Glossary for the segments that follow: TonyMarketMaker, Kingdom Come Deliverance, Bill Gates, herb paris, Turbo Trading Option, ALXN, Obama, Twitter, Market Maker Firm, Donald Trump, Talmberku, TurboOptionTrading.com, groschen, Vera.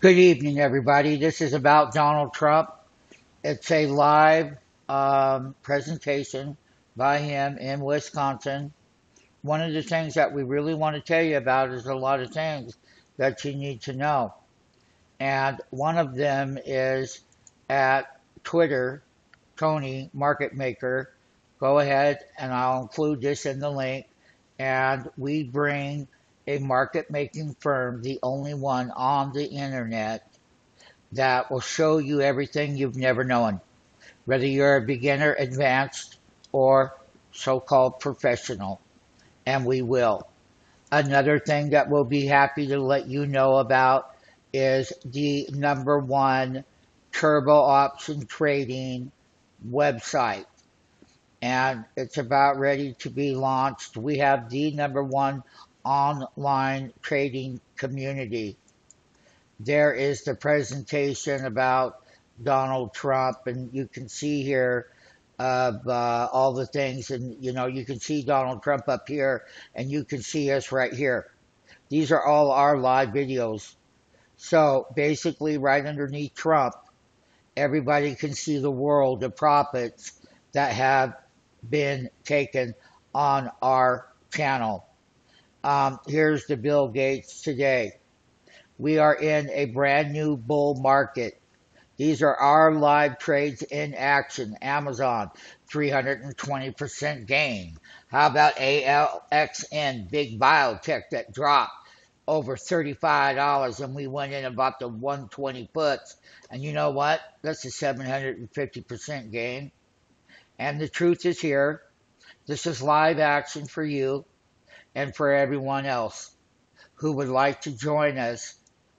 Good evening, everybody. This is about Donald Trump. It's a live presentation by him in Wisconsin. One of the things that we really want to tell you about is a lot of things that you need to know. And one of them is at Twitter, Tony Market Maker. Go ahead and I'll include this in the link. And we bring a market making firm, the only one on the internet that will show you everything you've never known, whether you're a beginner, advanced, or so-called professional, and we will. Another thing that we'll be happy to let you know about is the #1 turbo option trading website, and it's about ready to be launched. We have the #1 online trading community. There is the presentation about Donald Trump, and you can see here all the things, and you know, you can see Donald Trump up here and you can see us right here. These are all our live videos. So basically right underneath Trump, everybody can see the world of profits that have been taken on our channel. Here's the Bill Gates today. We are in a brand new bull market. These are our live trades in action. Amazon, 320% gain. How about ALXN, big biotech that dropped over $35, and we went in about the 120 puts. And you know what? That's a 750% gain. And the truth is here. This is live action for you and for everyone else who would like to join us.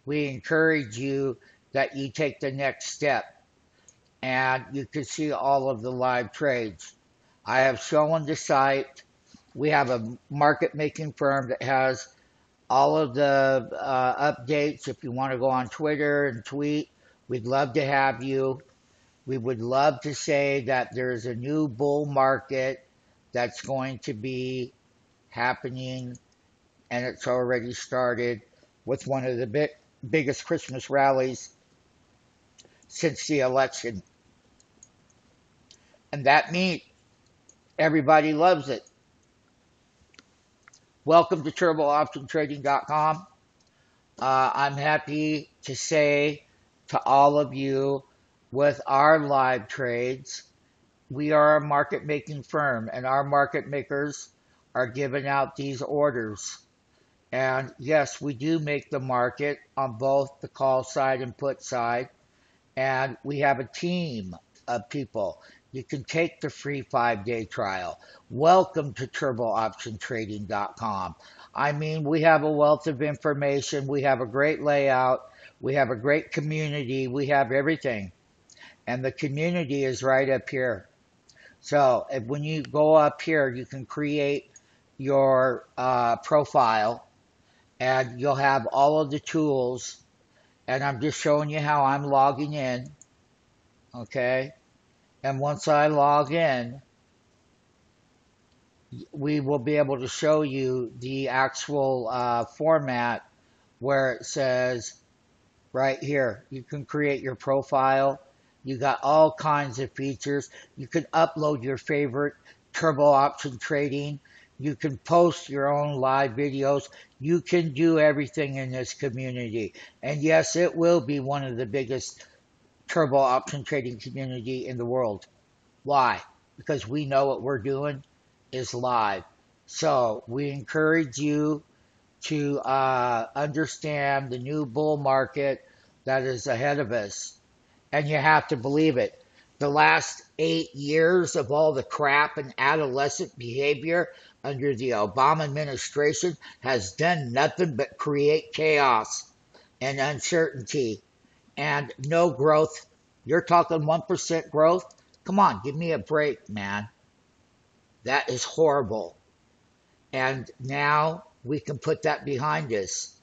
We encourage you that you take the next step, and you can see all of the live trades. I have shown the site. We have a market making firm that has all of the updates. If you want to go on Twitter and tweet, we'd love to have you. We would love to say that there's a new bull market that's going to be happening, and it's already started with one of the biggest Christmas rallies since the election. And that means everybody loves it. Welcome to TurboOptionTrading.com. I'm happy to say to all of you, with our live trades, we are a market making firm, and our market makers are giving out these orders. And yes, we do make the market on both the call side and put side. And we have a team of people. You can take the free 5-day trial. Welcome to TurboOptionTrading.com. I mean, we have a wealth of information. We have a great layout. We have a great community. We have everything. And the community is right up here. So when you go up here, you can create your profile, and you'll have all of the tools. And I'm just showing you how I'm logging in, okay? And once I log in, we will be able to show you the actual format where it says right here. You can create your profile. You got all kinds of features. You can upload your favorite turbo option trading. You can post your own live videos. You can do everything in this community. And yes, it will be one of the biggest turbo option trading community in the world. Why? Because we know what we're doing is live. So we encourage you to understand the new bull market that is ahead of us. And you have to believe it. The last 8 years of all the crap and adolescent behavior under the Obama administration has done nothing but create chaos and uncertainty and no growth. You're talking 1% growth? Come on, give me a break, man. That is horrible. And now we can put that behind us.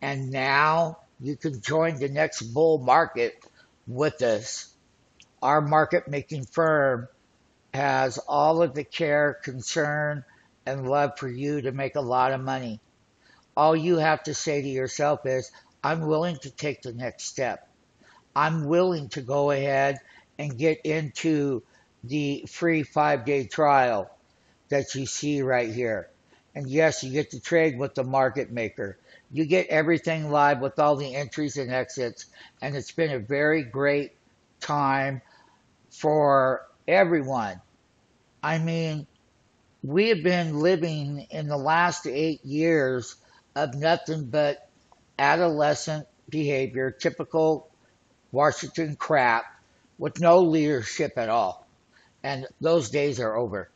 And now you can join the next bull market with us. Our market-making firm has all of the care, concern, and love for you to make a lot of money. All you have to say to yourself is, I'm willing to take the next step. I'm willing to go ahead and get into the free 5-day trial that you see right here. And yes, you get to trade with the market maker. You get everything live with all the entries and exits. And it's been a very great time for everyone. I mean, we have been living in the last 8 years of nothing but adolescent behavior, typical Washington crap with no leadership at all. And those days are over.